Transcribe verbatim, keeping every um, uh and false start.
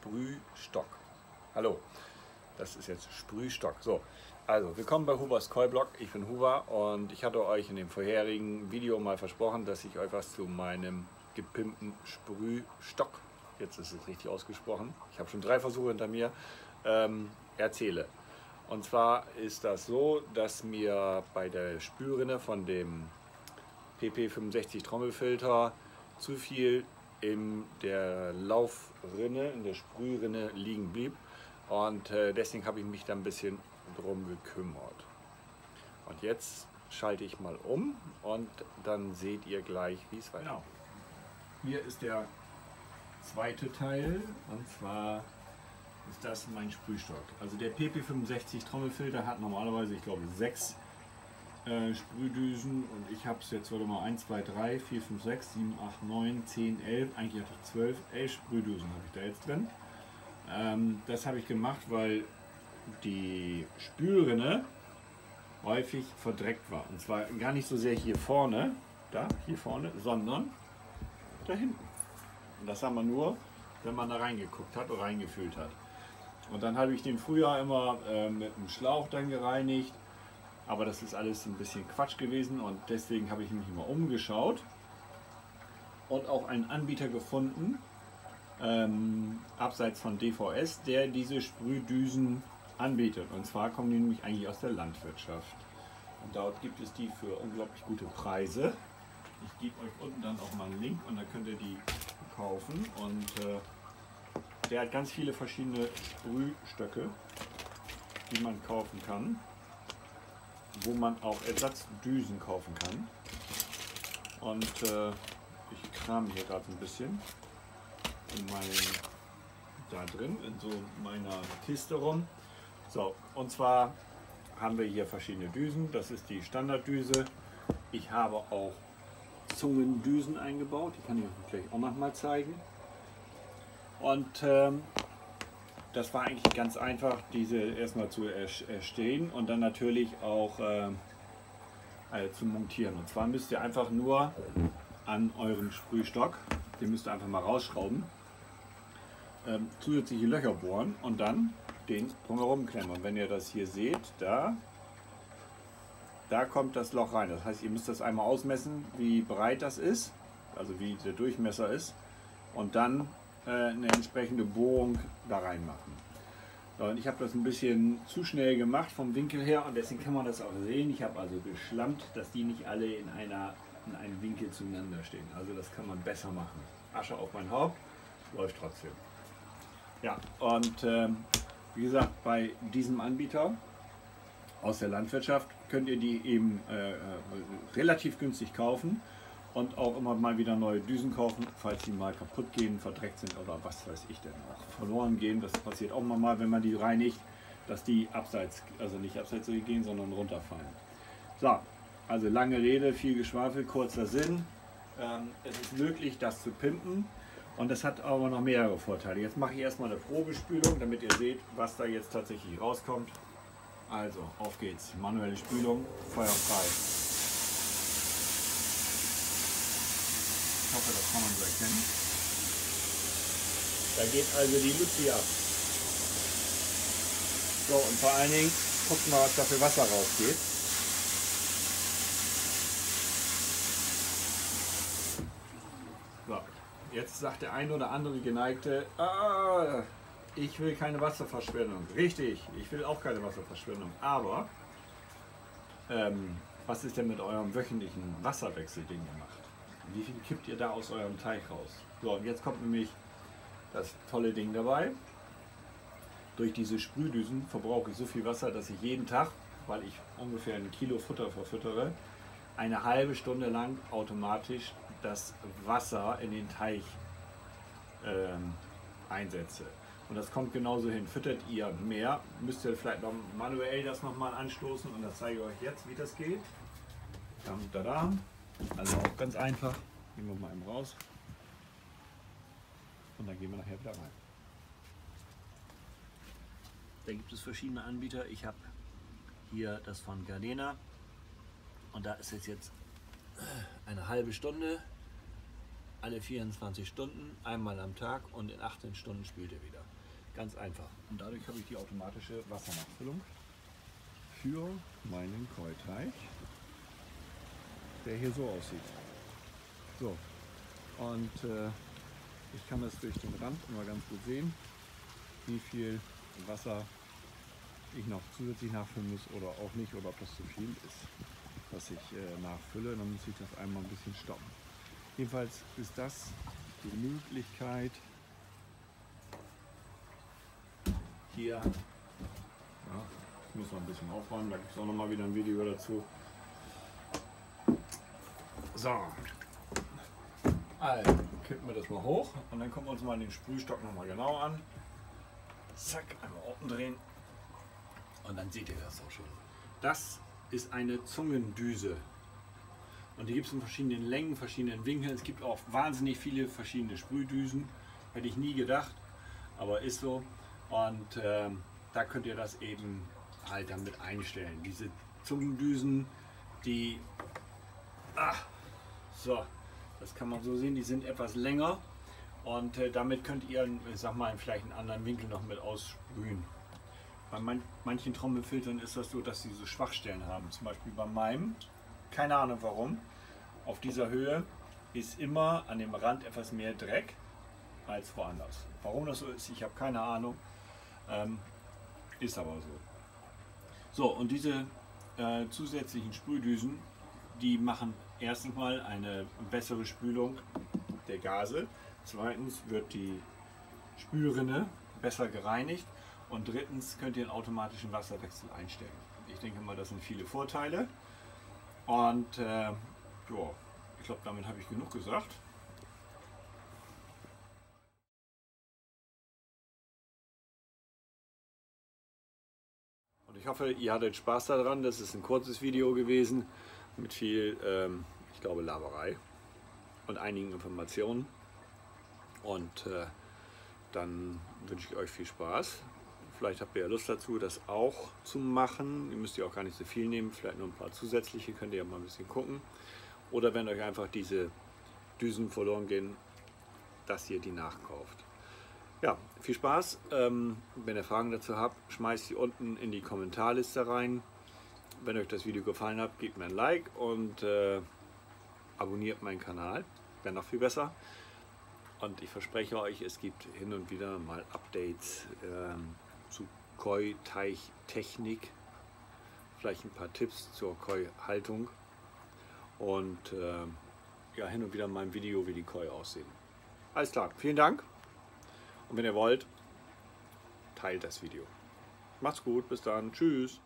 Sprühstock. Hallo, das ist jetzt Sprühstock. So, also willkommen bei Hubers Koi Blog. Ich bin Huber und ich hatte euch in dem vorherigen Video mal versprochen, dass ich euch was zu meinem gepimpten Sprühstock, jetzt ist es richtig ausgesprochen, ich habe schon drei Versuche hinter mir, ähm, erzähle. Und zwar ist das so, dass mir bei der Sprührinne von dem P P fünfundsechzig Trommelfilter zu viel in der Laufrinne, in der Sprührinne liegen blieb. Und äh, deswegen habe ich mich da ein bisschen drum gekümmert. Und jetzt schalte ich mal um und dann seht ihr gleich, wie es weitergeht. Genau. Hier ist der zweite Teil und zwar ist das mein Sprühstock. Also der P P fünfundsechzig Trommelfilter hat normalerweise, ich glaube, sechs äh, Sprühdüsen und ich habe es jetzt, warte mal, eins, zwei, drei, vier, fünf, sechs, sieben, acht, neun, zehn, elf, eigentlich hatte ich zwölf, elf Sprühdüsen habe ich da jetzt drin. Ähm, das habe ich gemacht, weil die Spülrinne häufig verdreckt war. Und zwar gar nicht so sehr hier vorne, da, hier vorne, sondern da hinten. Und das haben wir nur, wenn man da reingeguckt hat oder reingefühlt hat. Und dann habe ich den früher immer äh, mit einem Schlauch dann gereinigt, aber das ist alles ein bisschen Quatsch gewesen und deswegen habe ich mich immer umgeschaut und auch einen Anbieter gefunden, ähm, abseits von D V S, der diese Sprühdüsen anbietet. Und zwar kommen die nämlich eigentlich aus der Landwirtschaft. Und dort gibt es die für unglaublich gute Preise. Ich gebe euch unten dann auch mal einen Link und dann könnt ihr die kaufen. Und äh, der hat ganz viele verschiedene Sprühstöcke, die man kaufen kann, wo man auch Ersatzdüsen kaufen kann. Und äh, ich kram hier gerade ein bisschen in meinem, da drin, in so meiner Kiste rum. So, und zwar haben wir hier verschiedene Düsen. Das ist die Standarddüse. Ich habe auch Zungendüsen eingebaut, die kann ich euch gleich auch nochmal zeigen. Und ähm, das war eigentlich ganz einfach, diese erstmal zu erstellen und dann natürlich auch äh, äh, zu montieren. Und zwar müsst ihr einfach nur an eurem Sprühstock, den müsst ihr einfach mal rausschrauben, ähm, zusätzliche Löcher bohren und dann den drumherum klemmen. Und wenn ihr das hier seht, da Da kommt das Loch rein. Das heißt, ihr müsst das einmal ausmessen, wie breit das ist, also wie der Durchmesser ist, und dann äh, eine entsprechende Bohrung da rein machen. So, und ich habe das ein bisschen zu schnell gemacht vom Winkel her und deswegen kann man das auch sehen. Ich habe also geschlammt, dass die nicht alle in, einer, in einem Winkel zueinander stehen. Also das kann man besser machen. Asche auf mein Haupt, läuft trotzdem. Ja, und äh, wie gesagt, bei diesem Anbieter aus der Landwirtschaft könnt ihr die eben äh, äh, relativ günstig kaufen und auch immer mal wieder neue Düsen kaufen, falls die mal kaputt gehen, verdreckt sind oder was weiß ich denn auch, verloren gehen. Das passiert auch mal, wenn man die reinigt, dass die abseits, also nicht abseits gehen, sondern runterfallen. So, also lange Rede, viel Geschwafel, kurzer Sinn. Ähm, es ist möglich, das zu pimpen und das hat aber noch mehrere Vorteile. Jetzt mache ich erstmal eine Probespülung, damit ihr seht, was da jetzt tatsächlich rauskommt. Also, auf geht's. Manuelle Spülung, feuerfrei. Ich hoffe, das kann man so erkennen. Da geht also die Luzi ab. So, und vor allen Dingen, guckt mal, was da für Wasser rausgeht. So, jetzt sagt der ein oder andere Geneigte, ah, ich will keine Wasserverschwendung. Richtig, ich will auch keine Wasserverschwendung. Aber ähm, was ist denn mit eurem wöchentlichen Wasserwechsel, den ihr macht? Wie viel kippt ihr da aus eurem Teich raus? So, und jetzt kommt nämlich das tolle Ding dabei. Durch diese Sprühdüsen verbrauche ich so viel Wasser, dass ich jeden Tag, weil ich ungefähr ein Kilo Futter verfüttere, eine halbe Stunde lang automatisch das Wasser in den Teich ähm, einsetze. Und das kommt genauso hin. Füttert ihr mehr, müsst ihr vielleicht noch manuell das nochmal anstoßen und das zeige ich euch jetzt, wie das geht. Tada. Also auch ganz einfach. Nehmen wir mal eben raus und dann gehen wir nachher wieder rein. Da gibt es verschiedene Anbieter. Ich habe hier das von Gardena und da ist es jetzt eine halbe Stunde alle vierundzwanzig Stunden, einmal am Tag, und in achtzehn Stunden spült er wieder. Ganz einfach. Und dadurch habe ich die automatische Wassernachfüllung für meinen Koi-Teich, der hier so aussieht. So, und äh, ich kann das durch den Rand immer ganz gut sehen, wie viel Wasser ich noch zusätzlich nachfüllen muss oder auch nicht, oder ob das zu viel ist, was ich äh, nachfülle. Dann muss ich das einmal ein bisschen stoppen. Jedenfalls ist das die Möglichkeit, hier, ja, ich muss noch ein bisschen aufräumen, da gibt es auch noch mal wieder ein Video dazu. So, also kippen wir das mal hoch und dann gucken wir uns mal den Sprühstock noch mal genau an. Zack, einmal unten drehen und dann seht ihr das auch schon. Das ist eine Zungendüse. Und die gibt es in verschiedenen Längen, verschiedenen Winkeln. Es gibt auch wahnsinnig viele verschiedene Sprühdüsen. Hätte ich nie gedacht, aber ist so. Und äh, da könnt ihr das eben halt damit einstellen. Diese Zungendüsen, die, ach, so, das kann man so sehen, die sind etwas länger. Und äh, damit könnt ihr, ich sag mal, vielleicht einen anderen Winkel noch mit aussprühen. Bei man, manchen Trommelfiltern ist das so, dass sie so Schwachstellen haben. Zum Beispiel bei meinem. Keine Ahnung warum. Auf dieser Höhe ist immer an dem Rand etwas mehr Dreck als woanders. Warum das so ist, ich habe keine Ahnung. Ähm, ist aber so. So, und diese äh, zusätzlichen Sprühdüsen, die machen erstens mal eine bessere Spülung der Gase. Zweitens wird die Spülrinne besser gereinigt. Und drittens könnt ihr einen automatischen Wasserwechsel einstellen. Ich denke mal, das sind viele Vorteile. Und äh, ja, ich glaube, damit habe ich genug gesagt. Und ich hoffe, ihr hattet Spaß daran. Das ist ein kurzes Video gewesen mit viel, ähm, ich glaube, Laberei und einigen Informationen. Und äh, dann wünsche ich euch viel Spaß. Vielleicht habt ihr ja Lust dazu, das auch zu machen. Ihr müsst ja auch gar nicht so viel nehmen, vielleicht nur ein paar zusätzliche, könnt ihr ja mal ein bisschen gucken. Oder wenn euch einfach diese Düsen verloren gehen, dass ihr die nachkauft. Ja, viel Spaß. Ähm, wenn ihr Fragen dazu habt, schmeißt sie unten in die Kommentarliste rein. Wenn euch das Video gefallen hat, gebt mir ein Like und äh, abonniert meinen Kanal. Wäre noch viel besser. Und ich verspreche euch, es gibt hin und wieder mal Updates. Ähm, zu Koi-Teich-Technik, vielleicht ein paar Tipps zur Koi-Haltung und äh, ja, hin und wieder mal ein Video, wie die Koi aussehen. Alles klar, vielen Dank, und wenn ihr wollt, teilt das Video. Macht's gut, bis dann, tschüss.